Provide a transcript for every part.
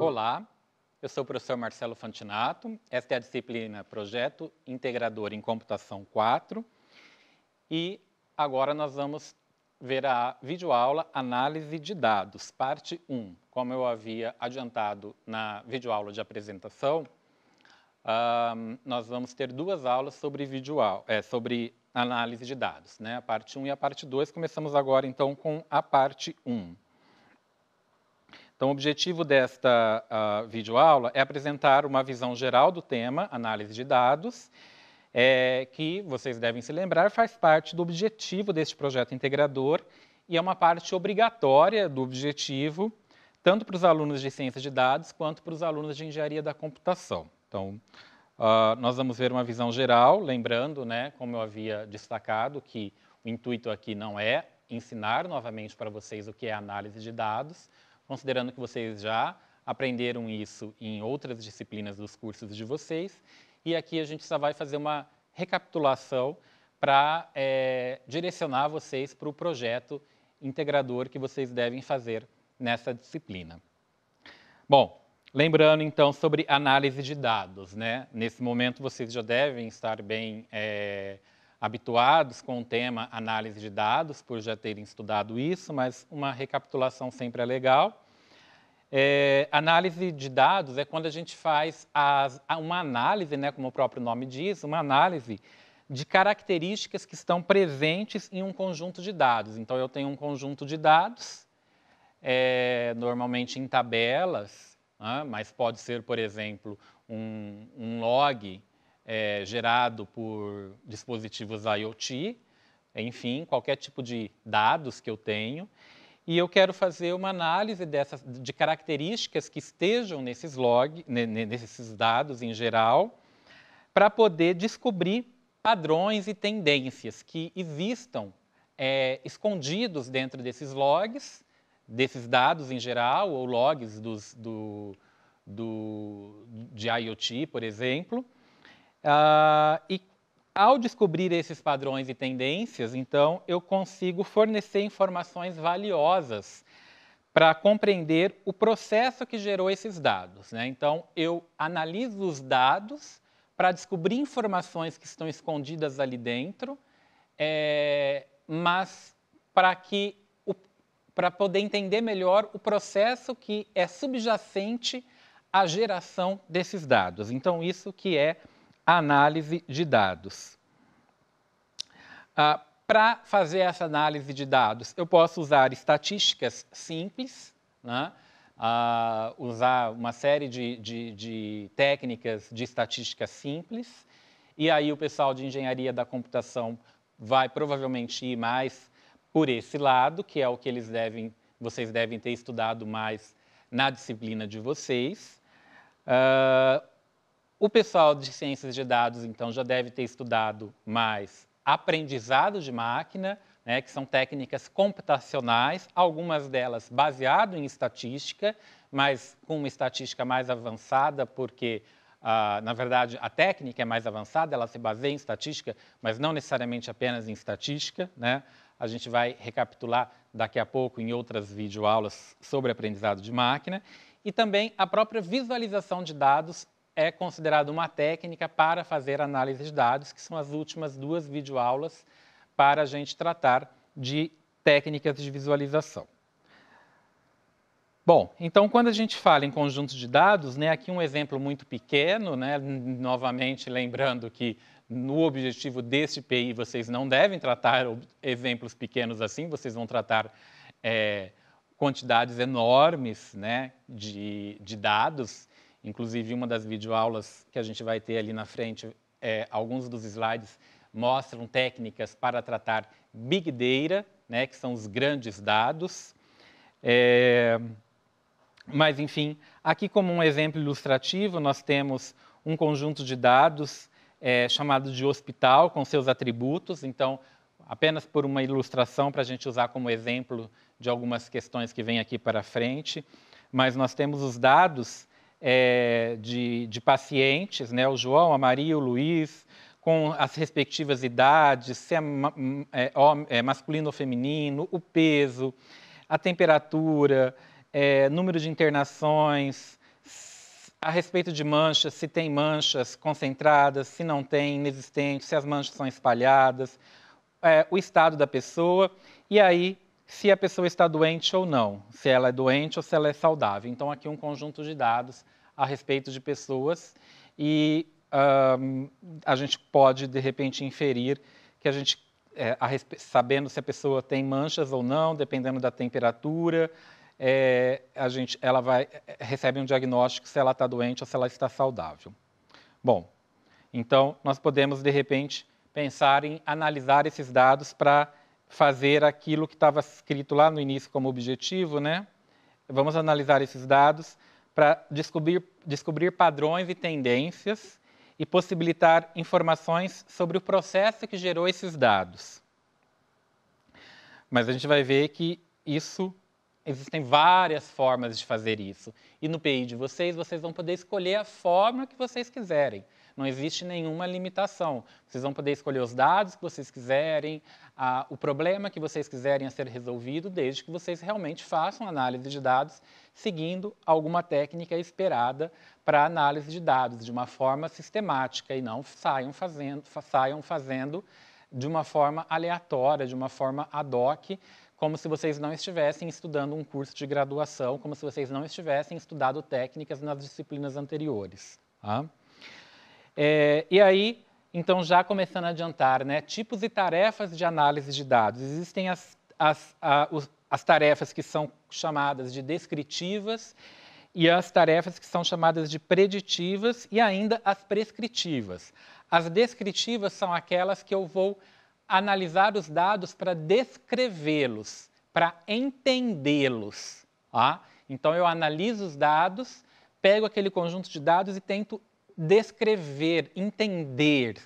Olá, eu sou o professor Marcelo Fantinato, esta é a disciplina Projeto Integrador em Computação IV e agora nós vamos ver a videoaula Análise de Dados, parte 1. Como eu havia adiantado na videoaula de apresentação, nós vamos ter duas aulas sobre análise de dados, né? A parte 1 e a parte 2. Começamos agora, então, com a parte 1. Então, o objetivo desta videoaula é apresentar uma visão geral do tema, análise de dados, que, vocês devem se lembrar, faz parte do objetivo deste projeto integrador e é uma parte obrigatória do objetivo, tanto para os alunos de ciência de dados quanto para os alunos de engenharia da computação. Então, nós vamos ver uma visão geral, lembrando, né, como eu havia destacado, que o intuito aqui não é ensinar novamente para vocês o que é análise de dados, considerando que vocês já aprenderam isso em outras disciplinas dos cursos de vocês, e aqui a gente só vai fazer uma recapitulação para direcionar vocês para o projeto integrador que vocês devem fazer nessa disciplina. Bom, lembrando, então, sobre análise de dados, né? Nesse momento, vocês já devem estar bem habituados com o tema análise de dados, por já terem estudado isso, mas uma recapitulação sempre é legal. Análise de dados é quando a gente faz uma análise, né, como o próprio nome diz, uma análise de características que estão presentes em um conjunto de dados. Então, eu tenho um conjunto de dados, normalmente em tabelas, mas pode ser, por exemplo, um log gerado por dispositivos IoT, enfim, qualquer tipo de dados que eu tenho. E eu quero fazer uma análise de características que estejam nesses dados em geral, para poder descobrir padrões e tendências que existam escondidos dentro desses logs, desses dados em geral, ou logs de IoT, por exemplo. E ao descobrir esses padrões e tendências, então, eu consigo fornecer informações valiosas para compreender o processo que gerou esses dados, né? Então, eu analiso os dados para descobrir informações que estão escondidas ali dentro, mas para poder entender melhor o processo que é subjacente à geração desses dados. Então, isso que é análise de dados. Para fazer essa análise de dados, eu posso usar estatísticas simples, né? Usar uma série de técnicas de estatística simples, e aí o pessoal de engenharia da computação vai provavelmente ir mais por esse lado, que é o que vocês devem ter estudado mais na disciplina de vocês. O pessoal de ciências de dados, então, já deve ter estudado mais aprendizado de máquina, né, que são técnicas computacionais, algumas delas baseadas em estatística, mas com uma estatística mais avançada, porque, na verdade, a técnica é mais avançada, ela se baseia em estatística, mas não necessariamente apenas em estatística, né? A gente vai recapitular daqui a pouco em outras videoaulas sobre aprendizado de máquina. E também a própria visualização de dados é considerada uma técnica para fazer análise de dados, que são as últimas duas videoaulas para a gente tratar de técnicas de visualização. Bom, então, quando a gente fala em conjunto de dados, né, aqui um exemplo muito pequeno, né, novamente lembrando que no objetivo deste PI, vocês não devem tratar exemplos pequenos assim, vocês vão tratar quantidades enormes, né, de dados. Inclusive, uma das videoaulas que a gente vai ter ali na frente, alguns dos slides mostram técnicas para tratar Big Data, né, que são os grandes dados. Mas, enfim, aqui como um exemplo ilustrativo, nós temos um conjunto de dados chamado de hospital, com seus atributos. Então, apenas por uma ilustração para a gente usar como exemplo de algumas questões que vêm aqui para frente. Mas nós temos os dados de pacientes, né? O João, a Maria, o Luiz, com as respectivas idades, se é masculino ou feminino, o peso, a temperatura, número de internações, a respeito de manchas, se tem manchas concentradas, se não tem, inexistentes, se as manchas são espalhadas, o estado da pessoa e aí se a pessoa está doente ou não, se ela é doente ou se ela é saudável. Então, aqui um conjunto de dados a respeito de pessoas e a gente pode, de repente, inferir que a gente, sabendo se a pessoa tem manchas ou não, dependendo da temperatura, ela recebe um diagnóstico se ela está doente ou se ela está saudável. Bom, então, nós podemos, de repente, pensar em analisar esses dados para fazer aquilo que estava escrito lá no início como objetivo, né? Vamos analisar esses dados para descobrir padrões e tendências e possibilitar informações sobre o processo que gerou esses dados. Mas a gente vai ver que existem várias formas de fazer isso. E no PI de vocês, vocês vão poder escolher a forma que vocês quiserem. Não existe nenhuma limitação. Vocês vão poder escolher os dados que vocês quiserem, o problema que vocês quiserem a ser resolvido, desde que vocês realmente façam análise de dados, seguindo alguma técnica esperada para análise de dados, de uma forma sistemática, e não saiam fazendo de uma forma aleatória, de uma forma ad hoc, como se vocês não estivessem estudando um curso de graduação, como se vocês não estivessem estudando técnicas nas disciplinas anteriores. Tá? E aí, então, já começando a adiantar, né, tipos e tarefas de análise de dados. Existem as tarefas que são chamadas de descritivas e as tarefas que são chamadas de preditivas e ainda as prescritivas. As descritivas são aquelas que eu vou analisar os dados para descrevê-los, para entendê-los. Tá? Então, eu analiso os dados, pego aquele conjunto de dados e tento descrever, entender.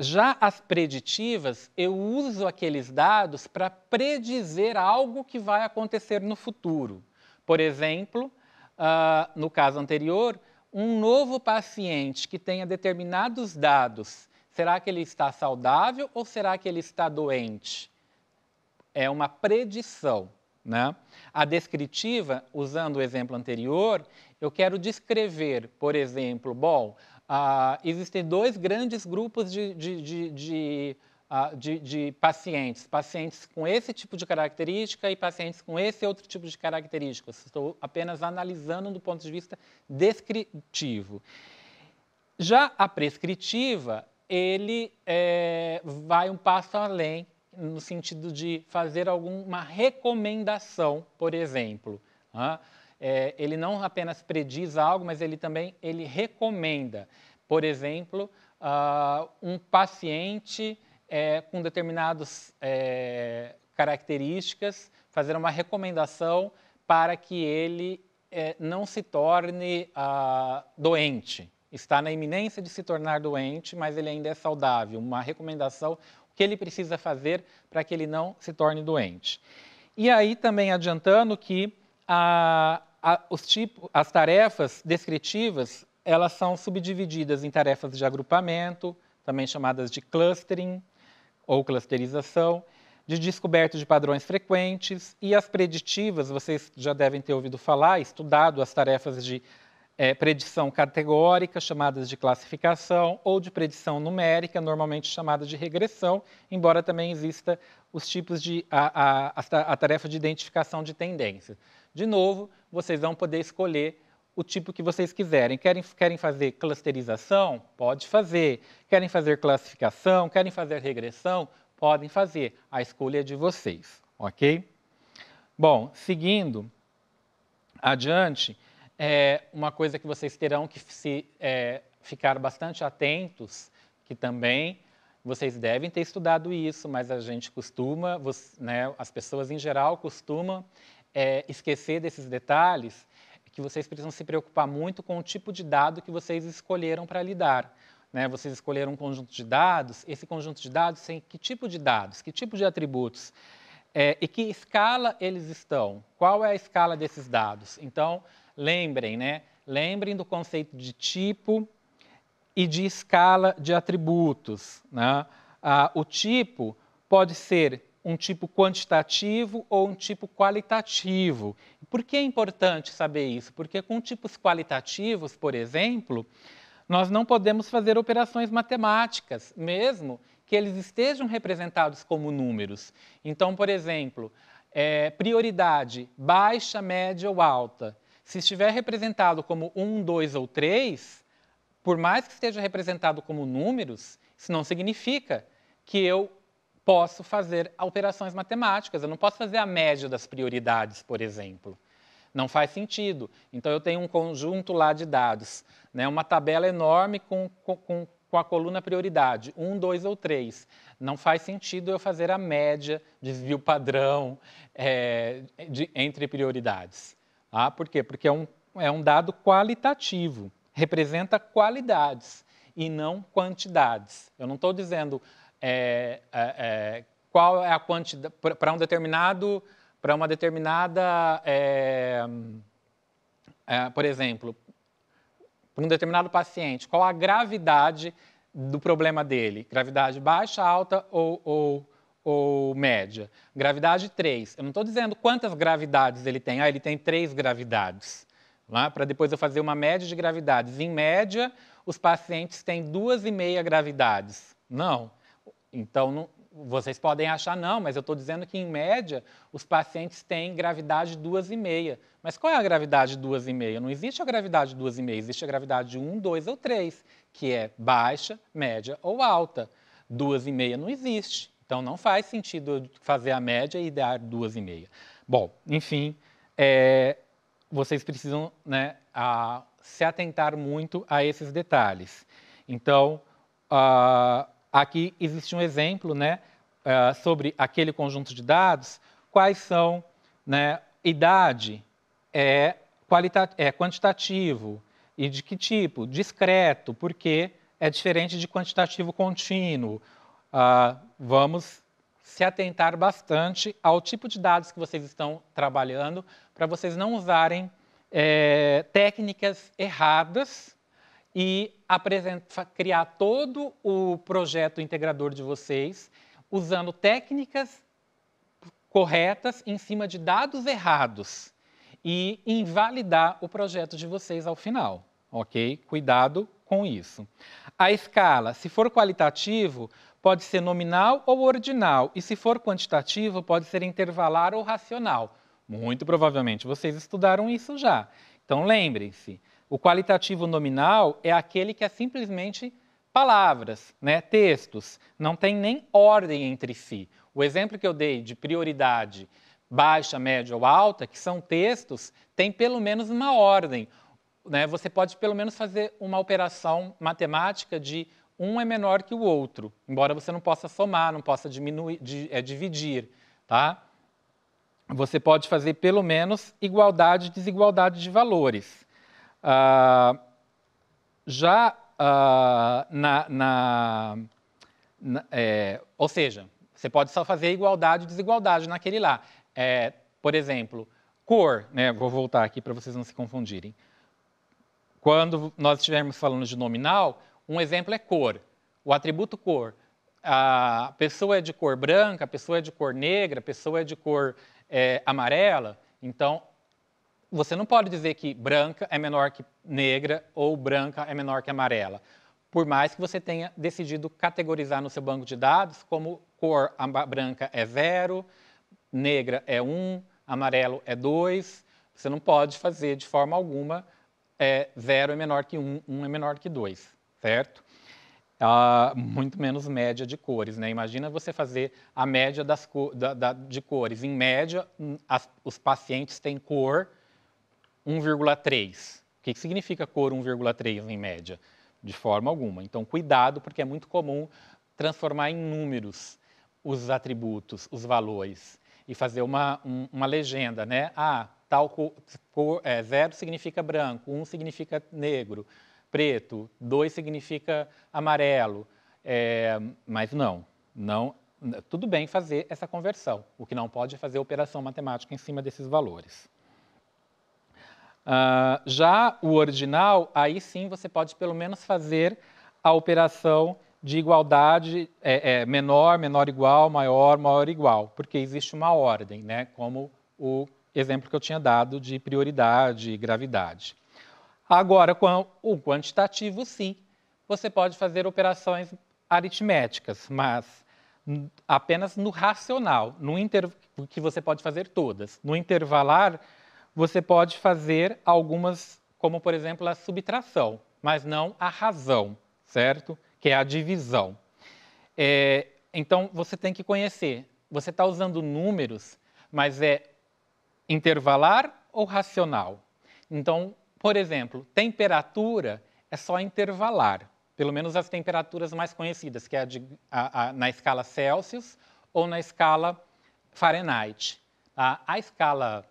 Já as preditivas, eu uso aqueles dados para predizer algo que vai acontecer no futuro. Por exemplo, no caso anterior, um novo paciente que tenha determinados dados, será que ele está saudável ou será que ele está doente? É uma predição, né? A descritiva, usando o exemplo anterior, eu quero descrever, por exemplo, bom, existem dois grandes grupos de pacientes. Pacientes com esse tipo de característica e pacientes com esse outro tipo de característica. Estou apenas analisando do ponto de vista descritivo. Já a prescritiva, ele vai um passo além, no sentido de fazer alguma recomendação, por exemplo. Ele não apenas prediz algo, mas ele também recomenda. Por exemplo, um paciente com determinadas características, fazer uma recomendação para que ele não se torne doente. Está na iminência de se tornar doente, mas ele ainda é saudável. Uma recomendação, o que ele precisa fazer para que ele não se torne doente. E aí também adiantando que as tarefas descritivas, elas são subdivididas em tarefas de agrupamento, também chamadas de clustering ou clusterização, de descoberta de padrões frequentes, e as preditivas, vocês já devem ter ouvido falar, estudado as tarefas de predição categórica, chamadas de classificação, ou de predição numérica, normalmente chamada de regressão, embora também exista os tipos de a tarefa de identificação de tendências. De novo, vocês vão poder escolher o tipo que vocês quiserem. Querem fazer clusterização? Pode fazer. Querem fazer classificação? Querem fazer regressão? Podem fazer. A escolha é de vocês, ok? Bom, seguindo adiante, uma coisa que vocês terão que ficar bastante atentos, que também vocês devem ter estudado isso, mas a gente costuma, né, as pessoas em geral costumam esquecer desses detalhes, que vocês precisam se preocupar muito com o tipo de dado que vocês escolheram para lidar. Né? Vocês escolheram um conjunto de dados, esse conjunto de dados tem que tipo de dados, que tipo de atributos, e que escala eles estão, qual é a escala desses dados. Então, lembrem do conceito de tipo, e de escala de atributos, né? O tipo pode ser um tipo quantitativo ou um tipo qualitativo. Por que é importante saber isso? Porque com tipos qualitativos, por exemplo, nós não podemos fazer operações matemáticas, mesmo que eles estejam representados como números. Então, por exemplo, prioridade baixa, média ou alta. Se estiver representado como 1, 2 ou 3, por mais que esteja representado como números, isso não significa que eu posso fazer operações matemáticas. Eu não posso fazer a média das prioridades, por exemplo. Não faz sentido. Então, eu tenho um conjunto lá de dados, né? Uma tabela enorme com a coluna prioridade, 1, 2 ou 3. Não faz sentido eu fazer a média, desvio padrão entre prioridades. Ah, por quê? Porque é um dado qualitativo, representa qualidades e não quantidades. Eu não estou dizendo qual é a quantidade para uma determinada, por exemplo, para um determinado paciente, qual a gravidade do problema dele, gravidade baixa, alta ou média. Gravidade 3, eu não estou dizendo quantas gravidades ele tem, ele tem 3 gravidades. Para depois eu fazer uma média de gravidades. Em média, os pacientes têm 2,5 gravidades. Não. Então, não, vocês podem achar, não, mas eu estou dizendo que, em média, os pacientes têm gravidade 2,5. Mas qual é a gravidade 2,5? Não existe a gravidade 2,5, existe a gravidade 1, 2 ou 3, que é baixa, média ou alta. 2,5 não existe. Então, não faz sentido fazer a média e dar 2,5. Bom, enfim, vocês precisam, né, se atentar muito a esses detalhes. Então, aqui existe um exemplo, né, sobre aquele conjunto de dados, quais são, né, idade, é quantitativo e de que tipo? Discreto, porque é diferente de quantitativo contínuo. Vamos se atentar bastante ao tipo de dados que vocês estão trabalhando, para vocês não usarem técnicas erradas e criar todo o projeto integrador de vocês usando técnicas corretas em cima de dados errados e invalidar o projeto de vocês ao final, ok? Cuidado com isso. A escala, se for qualitativo, pode ser nominal ou ordinal, e se for quantitativo, pode ser intervalar ou racional. Muito provavelmente vocês estudaram isso já. Então, lembrem-se, o qualitativo nominal é aquele que é simplesmente palavras, né, textos, não tem nem ordem entre si. O exemplo que eu dei de prioridade baixa, média ou alta, que são textos, tem pelo menos uma ordem, né? Você pode pelo menos fazer uma operação matemática de um é menor que o outro, embora você não possa somar, não possa diminuir, dividir, tá? Você pode fazer, pelo menos, igualdade e desigualdade de valores. Ou seja, você pode só fazer igualdade e desigualdade naquele lá. Por exemplo, cor, né? Vou voltar aqui para vocês não se confundirem. Quando nós estivermos falando de nominal, um exemplo é cor, o atributo cor. A pessoa é de cor branca, a pessoa é de cor negra, a pessoa é de cor amarela. Então, você não pode dizer que branca é menor que negra ou branca é menor que amarela, por mais que você tenha decidido categorizar no seu banco de dados como cor branca é 0, negra é 1, amarelo é 2. Você não pode fazer de forma alguma 0 é menor que 1, 1 é menor que 2. Certo? Muito menos média de cores, né? Imagina você fazer a média de cores. Em média, os pacientes têm cor 1,3. O que significa cor 1,3 em média? De forma alguma. Então, cuidado, porque é muito comum transformar em números os atributos, os valores, e fazer uma legenda, né? Tal cor 0 significa branco, 1 significa negro, preto, 2 significa amarelo, mas não, tudo bem fazer essa conversão, o que não pode é fazer operação matemática em cima desses valores. Já o ordinal, aí sim você pode pelo menos fazer a operação de igualdade menor igual, maior igual, porque existe uma ordem, né? Como o exemplo que eu tinha dado de prioridade e gravidade. Agora, com o quantitativo, sim, você pode fazer operações aritméticas, mas apenas no racional, no que você pode fazer todas. No intervalar, você pode fazer algumas, como, por exemplo, a subtração, mas não a razão, certo? Que é a divisão. Então, você tem que conhecer. Você está usando números, mas é intervalar ou racional? Então, por exemplo, temperatura é só intervalar, pelo menos as temperaturas mais conhecidas, que é na escala Celsius ou na escala Fahrenheit. A escala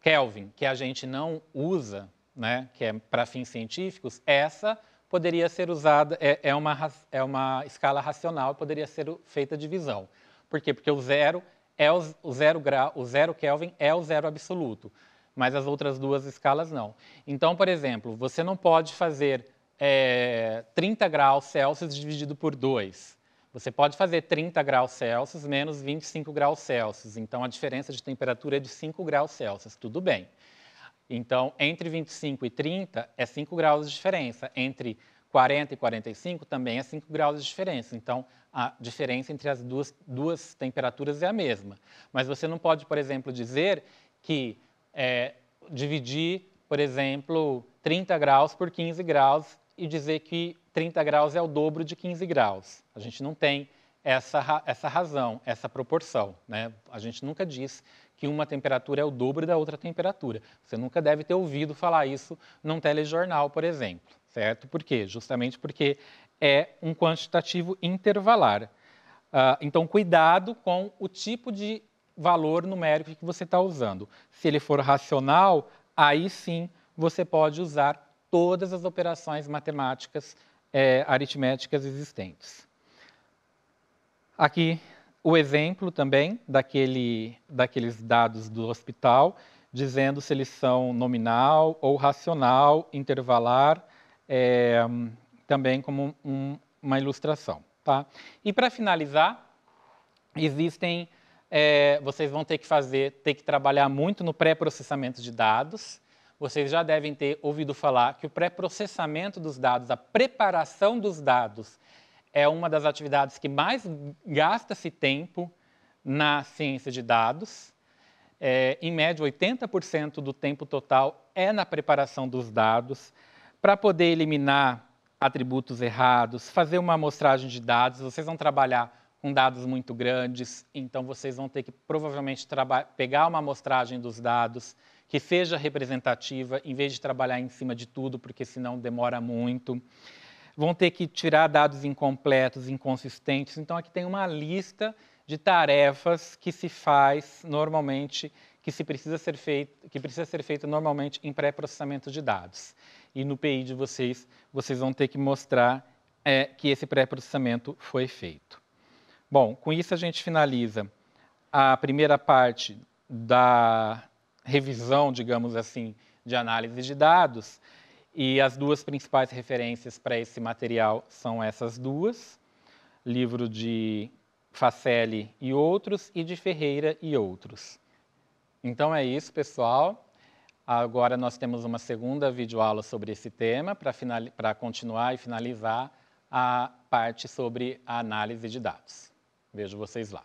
Kelvin, que a gente não usa, né, que é para fins científicos, essa poderia ser usada, é uma escala racional, poderia ser feita divisão. Por quê? Porque o zero Kelvin é o zero absoluto, mas as outras duas escalas não. Então, por exemplo, você não pode fazer 30 graus Celsius dividido por 2. Você pode fazer 30 graus Celsius menos 25 graus Celsius. Então, a diferença de temperatura é de 5 graus Celsius, tudo bem. Então, entre 25 e 30 é 5 graus de diferença. Entre 40 e 45 também é 5 graus de diferença. Então, a diferença entre as duas temperaturas é a mesma. Mas você não pode, por exemplo, dizer que dividir, por exemplo, 30 graus por 15 graus e dizer que 30 graus é o dobro de 15 graus. A gente não tem essa razão, essa proporção, né? A gente nunca diz que uma temperatura é o dobro da outra temperatura. Você nunca deve ter ouvido falar isso num telejornal, por exemplo, certo? Por quê? Justamente porque é um quantitativo intervalar. Então, cuidado com o tipo de valor numérico que você está usando. Se ele for racional, aí sim você pode usar todas as operações matemáticas aritméticas existentes. Aqui o exemplo também daqueles dados do hospital, dizendo se eles são nominal ou racional, intervalar, também como uma ilustração. Tá? E para finalizar, existem, vocês vão ter que trabalhar muito no pré-processamento de dados. Vocês já devem ter ouvido falar que o pré-processamento dos dados, a preparação dos dados, é uma das atividades que mais gasta-se tempo na ciência de dados. Em média, 80% do tempo total é na preparação dos dados, para poder eliminar atributos errados, fazer uma amostragem de dados. Vocês vão trabalhar com dados muito grandes, então vocês vão ter que provavelmente pegar uma amostragem dos dados que seja representativa, em vez de trabalhar em cima de tudo, porque senão demora muito. Vão ter que tirar dados incompletos, inconsistentes. Então, aqui tem uma lista de tarefas que se faz normalmente, que precisa ser feita normalmente em pré-processamento de dados. E no PI de vocês, vocês vão ter que mostrar que esse pré-processamento foi feito. Bom, com isso a gente finaliza a primeira parte da revisão, digamos assim, de análise de dados. E as duas principais referências para esse material são essas duas, livro de Facelli e outros, e de Ferreira e outros. Então é isso, pessoal. Agora nós temos uma segunda videoaula sobre esse tema para continuar e finalizar a parte sobre a análise de dados. Vejo vocês lá.